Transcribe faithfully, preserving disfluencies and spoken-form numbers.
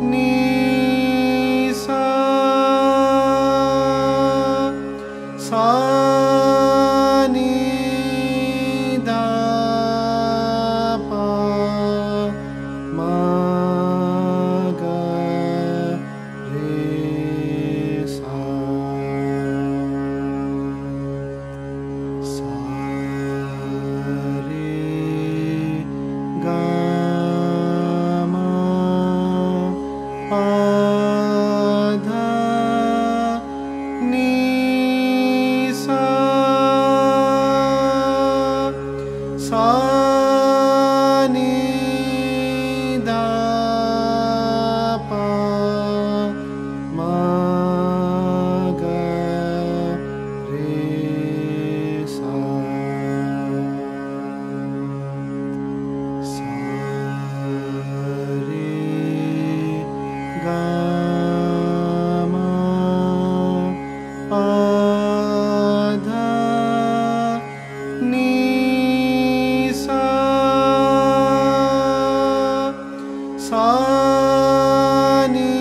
Sani